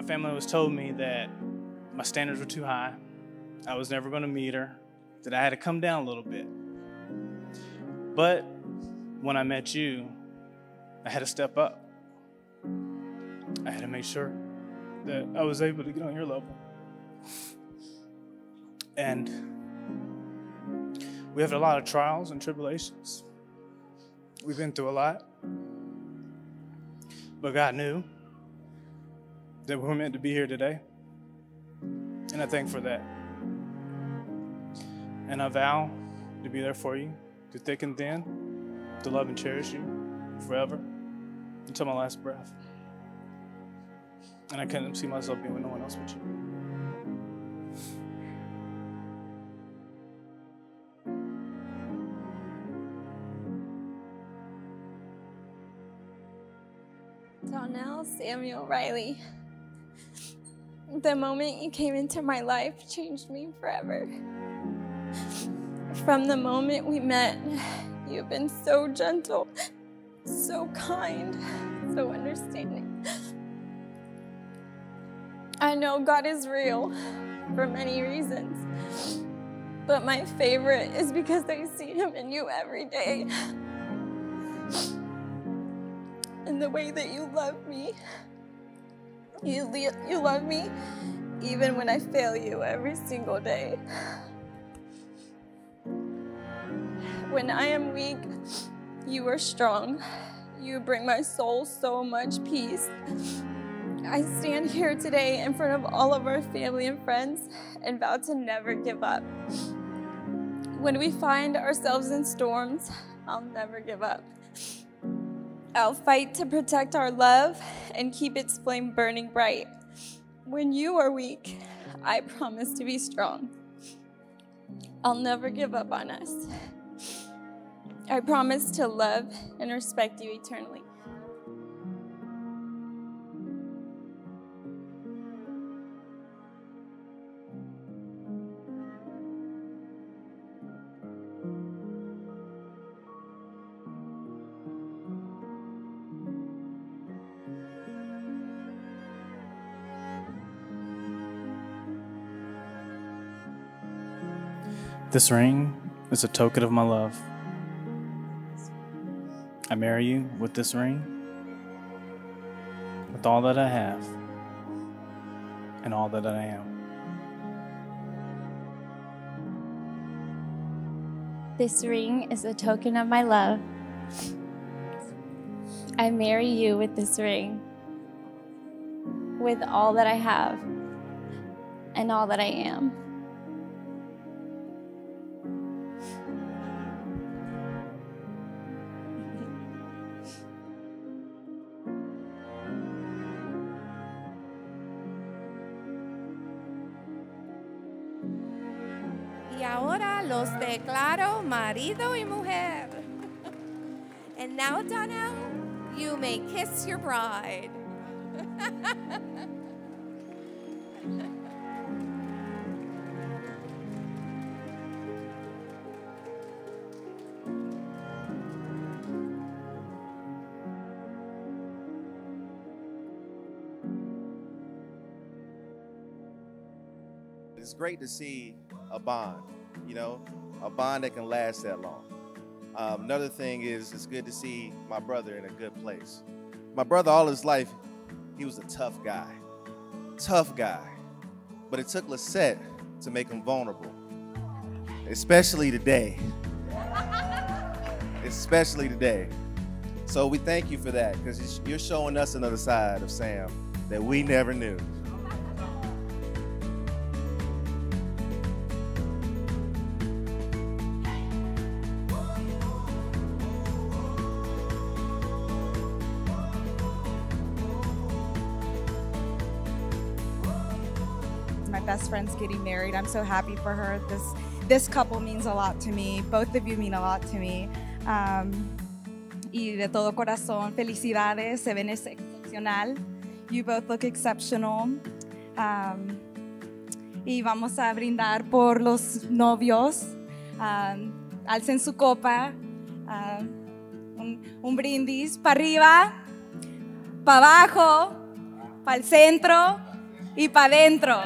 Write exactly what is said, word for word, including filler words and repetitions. My family always told me that my standards were too high, I was never going to meet her, that I had to come down a little bit. But when I met you, I had to step up. I had to make sure that I was able to get on your level. And we have a lot of trials and tribulations. We've been through a lot. But God knew that we were meant to be here today. And I thank for that. And I vow to be there for you, through thick and thin, to love and cherish you forever, until my last breath. And I couldn't see myself being with no one else but you. Donnell Samuel Riley. The moment you came into my life changed me forever. From the moment we met, you've been so gentle, so kind, so understanding. I know God is real for many reasons, but my favorite is because I see Him in you every day. And the way that you love me. You, you love me even when I fail you every single day. When I am weak, you are strong. You bring my soul so much peace. I stand here today in front of all of our family and friends and vow to never give up. When we find ourselves in storms, I'll never give up. I'll fight to protect our love and keep its flame burning bright. When you are weak, I promise to be strong. I'll never give up on us. I promise to love and respect you eternally. This ring is a token of my love. I marry you with this ring, with all that I have, and all that I am. This ring is a token of my love. I marry you with this ring, with all that I have, and all that I am. Y ahora los declaro marido y mujer. And now, Donnell, you may kiss your bride. It's great to see a bond, you know, a bond that can last that long. Um, another thing is it's good to see my brother in a good place. My brother all his life, he was a tough guy, tough guy. But it took Lissette to make him vulnerable, especially today, especially today. So we thank you for that, because you're showing us another side of Sam that we never knew. My best friend's getting married. I'm so happy for her. This this couple means a lot to me. Both of you mean a lot to me. Um, y de todo corazón, felicidades. Se ven excepcional. You both look exceptional. Um, y vamos a brindar por los novios. Um, alcen su copa. Um, un, un brindis. Para arriba, para abajo, para el centro. y para adentro.